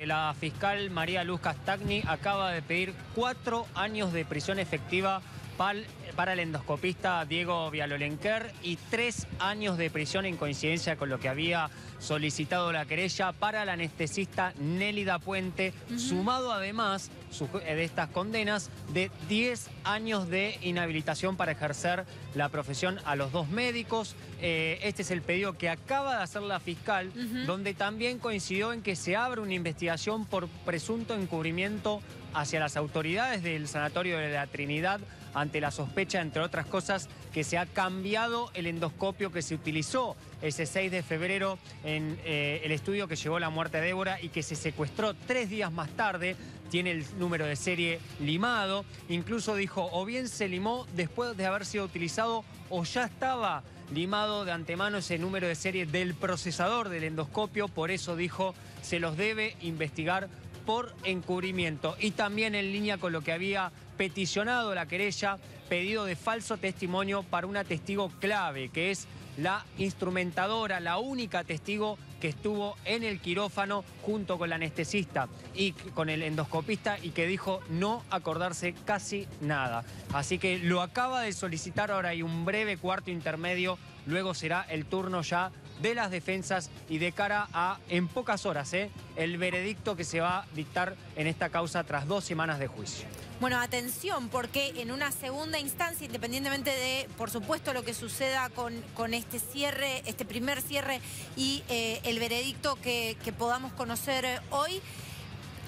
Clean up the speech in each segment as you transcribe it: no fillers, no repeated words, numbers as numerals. La fiscal María Luz Castagni acaba de pedir 4 años de prisión efectiva para el endoscopista Diego Bialolenkier y 3 años de prisión en coincidencia con lo que había solicitado la querella para la anestesista Nélida Puente, sumado además de estas condenas de 10 años de inhabilitación para ejercer la profesión a los dos médicos. Este es el pedido que acaba de hacer la fiscal, donde también coincidió en que se abre una investigación por presunto encubrimiento hacia las autoridades del sanatorio de La Trinidad ante la sospecha, entre otras cosas, que se ha cambiado el endoscopio que se utilizó ese 6 de febrero en el estudio que llevó la muerte de Débora y que se secuestró 3 días más tarde. Tiene el número de serie limado, incluso dijo o bien se limó después de haber sido utilizado o ya estaba limado de antemano ese número de serie del procesador del endoscopio, por eso dijo se los debe investigar por encubrimiento. Y también en línea con lo que había peticionado la querella, pedido de falso testimonio para una testigo clave, que es la instrumentadora, la única testigo que estuvo en el quirófano junto con la anestesista y con el endoscopista y que dijo no acordarse casi nada. Así que lo acaba de solicitar, ahora hay un breve cuarto intermedio, luego será el turno ya de las defensas y de cara a, en pocas horas, el veredicto que se va a dictar en esta causa tras 2 semanas de juicio. Bueno, atención, porque en una segunda instancia, independientemente de, por supuesto, lo que suceda con este cierre, este primer cierre y el veredicto que podamos conocer hoy,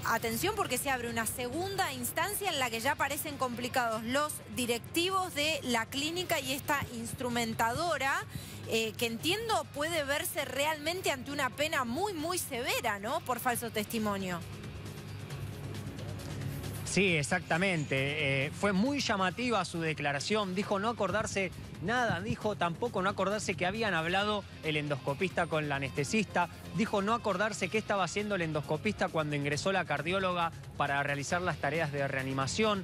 atención porque se abre una segunda instancia en la que ya aparecen complicados los directivos de la clínica y esta instrumentadora, que entiendo puede verse realmente ante una pena muy, muy severa, ¿no?, por falso testimonio. Sí, exactamente. Fue muy llamativa su declaración. Dijo no acordarse nada. Dijo tampoco no acordarse que habían hablado el endoscopista con la anestesista. Dijo no acordarse qué estaba haciendo el endoscopista cuando ingresó la cardióloga para realizar las tareas de reanimación.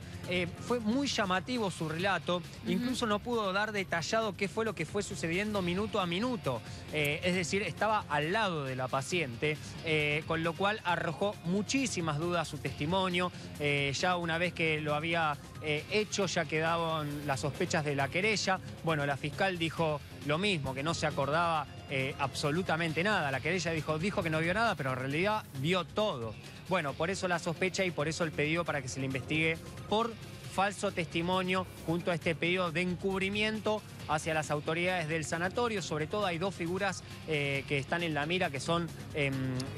Fue muy llamativo su relato. Incluso no pudo dar detallado qué fue lo que fue sucediendo minuto a minuto. Es decir, estaba al lado de la paciente, con lo cual arrojó muchísimas dudas su testimonio. Ya una vez que lo había hecho, ya quedaban las sospechas de la querella. Bueno, la fiscal dijo lo mismo, que no se acordaba absolutamente nada. La querella dijo que no vio nada, pero en realidad vio todo. Bueno, por eso la sospecha y por eso el pedido para que se le investigue por falso testimonio junto a este pedido de encubrimiento hacia las autoridades del sanatorio. Sobre todo hay 2 figuras que están en la mira, que son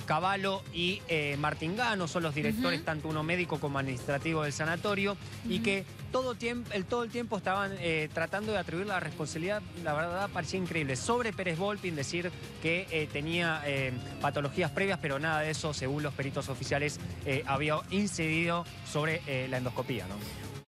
Cavallo y Martingano, son los directores tanto uno médico como administrativo del sanatorio y que todo el tiempo estaban tratando de atribuir la responsabilidad, la verdad parecía increíble, sobre Pérez Volpin, decir que tenía patologías previas, pero nada de eso, según los peritos oficiales, había incidido sobre la endoscopía, ¿no?